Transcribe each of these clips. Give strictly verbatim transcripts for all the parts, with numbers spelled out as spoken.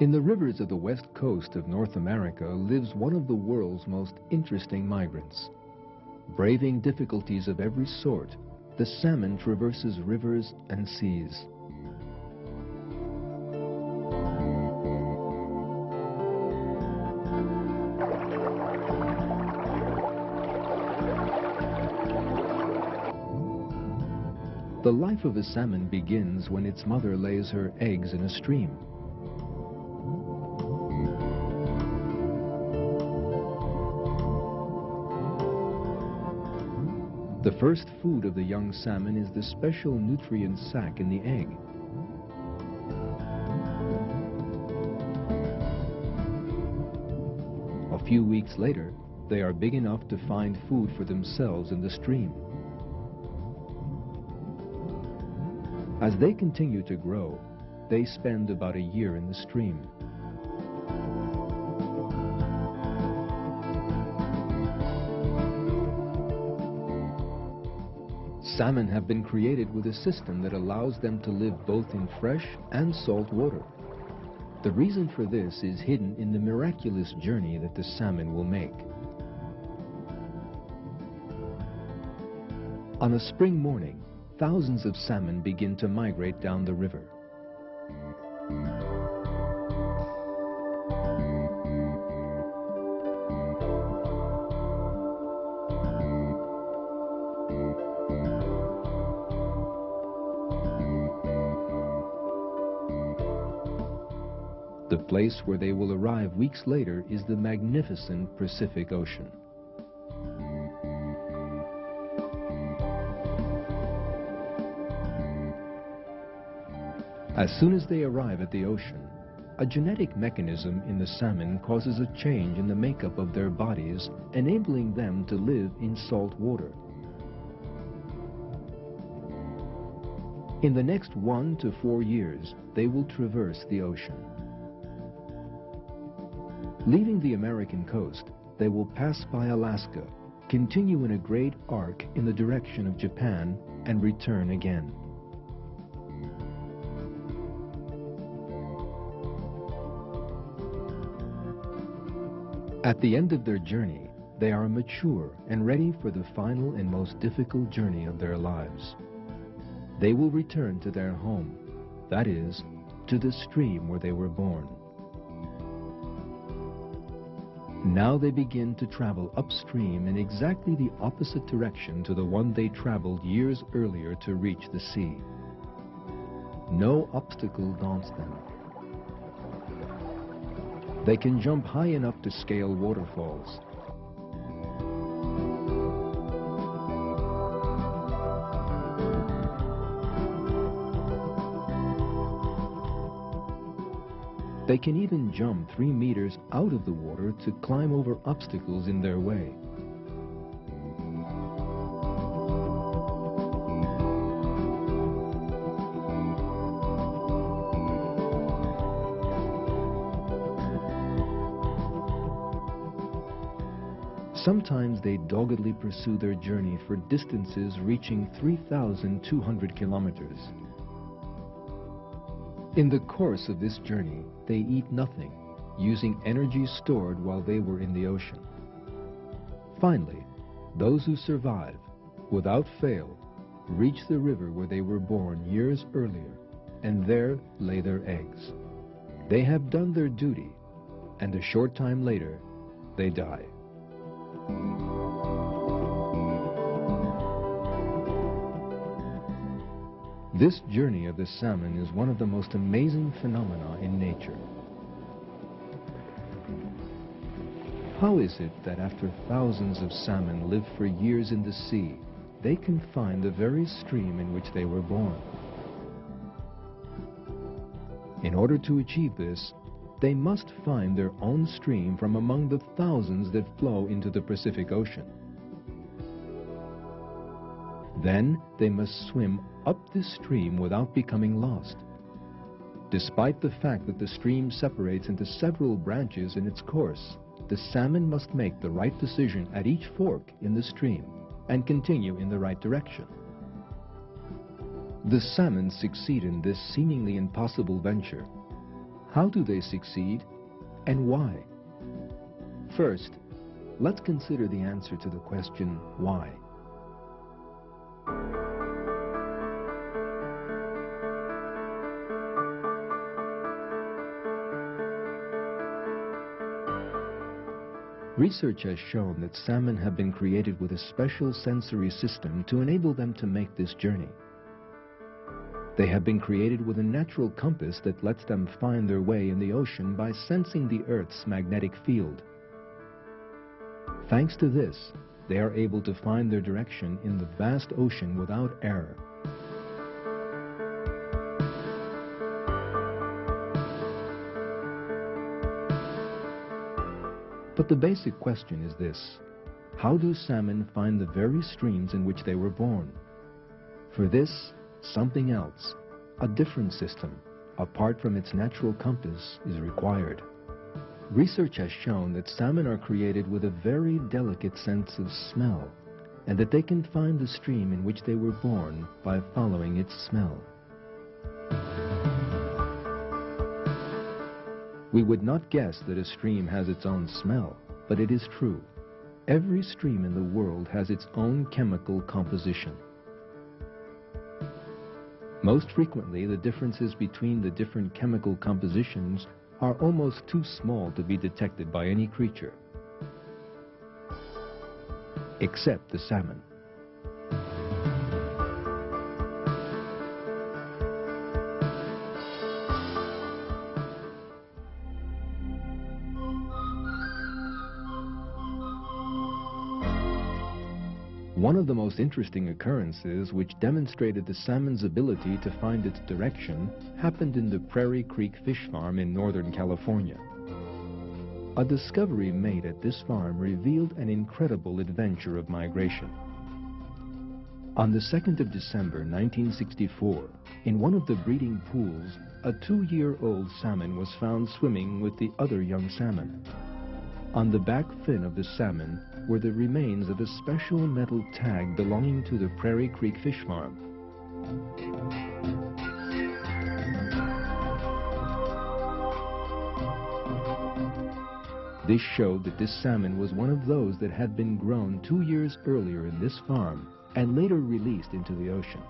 In the rivers of the west coast of North America lives one of the world's most interesting migrants. Braving difficulties of every sort, the salmon traverses rivers and seas. The life of a salmon begins when its mother lays her eggs in a stream. The first food of the young salmon is the special nutrient sac in the egg. A few weeks later, they are big enough to find food for themselves in the stream. As they continue to grow, they spend about a year in the stream. Salmon have been created with a system that allows them to live both in fresh and salt water. The reason for this is hidden in the miraculous journey that the salmon will make. On a spring morning, thousands of salmon begin to migrate down the river. The place where they will arrive weeks later is the magnificent Pacific Ocean. As soon as they arrive at the ocean, a genetic mechanism in the salmon causes a change in the makeup of their bodies, enabling them to live in salt water. In the next one to four years, they will traverse the ocean. Leaving the American coast, they will pass by Alaska, continue in a great arc in the direction of Japan, and return again. At the end of their journey, they are mature and ready for the final and most difficult journey of their lives. They will return to their home, that is, to the stream where they were born. Now they begin to travel upstream in exactly the opposite direction to the one they traveled years earlier to reach the sea. No obstacle daunts them. They can jump high enough to scale waterfalls. They can even jump three meters out of the water to climb over obstacles in their way. Sometimes they doggedly pursue their journey for distances reaching three thousand two hundred kilometers. In the course of this journey, they eat nothing, using energy stored while they were in the ocean. Finally, those who survive, without fail, reach the river where they were born years earlier, and there lay their eggs. They have done their duty, and a short time later, they die. This journey of the salmon is one of the most amazing phenomena in nature. How is it that after thousands of salmon live for years in the sea, they can find the very stream in which they were born? In order to achieve this, they must find their own stream from among the thousands that flow into the Pacific Ocean. Then they must swim up this stream without becoming lost. Despite the fact that the stream separates into several branches in its course, the salmon must make the right decision at each fork in the stream and continue in the right direction. The salmon succeed in this seemingly impossible venture. How do they succeed and why? First, let's consider the answer to the question, why? Research has shown that salmon have been created with a special sensory system to enable them to make this journey. They have been created with a natural compass that lets them find their way in the ocean by sensing the Earth's magnetic field. Thanks to this, they are able to find their direction in the vast ocean without error. But the basic question is this: how do salmon find the very streams in which they were born? For this, something else, a different system, apart from its natural compass, is required. Research has shown that salmon are created with a very delicate sense of smell, and that they can find the stream in which they were born by following its smell. We would not guess that a stream has its own smell, but it is true. Every stream in the world has its own chemical composition. Most frequently, the differences between the different chemical compositions are almost too small to be detected by any creature, except the salmon. One of the most interesting occurrences which demonstrated the salmon's ability to find its direction happened in the Prairie Creek Fish Farm in Northern California. A discovery made at this farm revealed an incredible adventure of migration. On the second of December nineteen sixty-four, in one of the breeding pools, a two-year-old salmon was found swimming with the other young salmon. On the back fin of the salmon were the remains of a special metal tag belonging to the Prairie Creek Fish Farm. This showed that this salmon was one of those that had been grown two years earlier in this farm and later released into the ocean.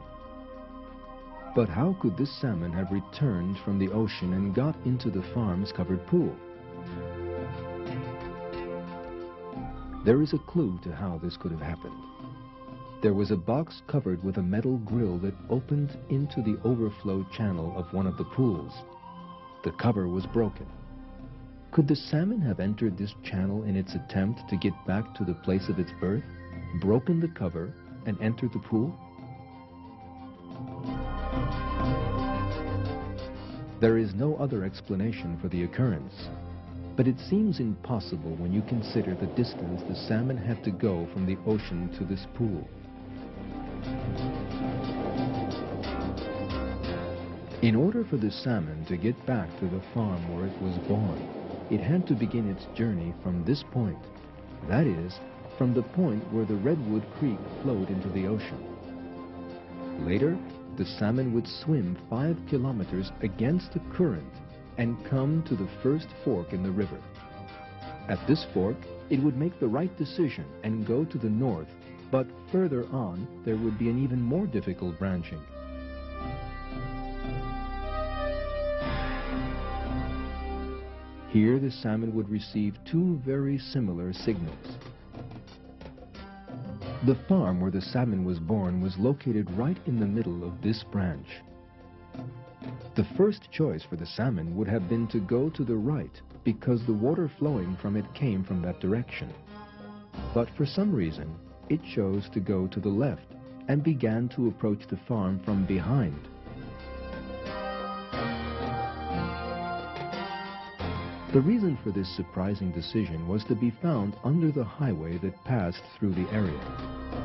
But how could this salmon have returned from the ocean and got into the farm's covered pool? There is a clue to how this could have happened. There was a box covered with a metal grill that opened into the overflow channel of one of the pools. The cover was broken. Could the salmon have entered this channel in its attempt to get back to the place of its birth, broken the cover, and entered the pool? There is no other explanation for the occurrence. But it seems impossible when you consider the distance the salmon had to go from the ocean to this pool. In order for the salmon to get back to the farm where it was born, it had to begin its journey from this point, that is, from the point where the Redwood Creek flowed into the ocean. Later, the salmon would swim five kilometers against the current and come to the first fork in the river. At this fork, it would make the right decision and go to the north, but further on, there would be an even more difficult branching. Here, the salmon would receive two very similar signals. The farm where the salmon was born was located right in the middle of this branch. The first choice for the salmon would have been to go to the right because the water flowing from it came from that direction. But for some reason, it chose to go to the left and began to approach the farm from behind. The reason for this surprising decision was to be found under the highway that passed through the area.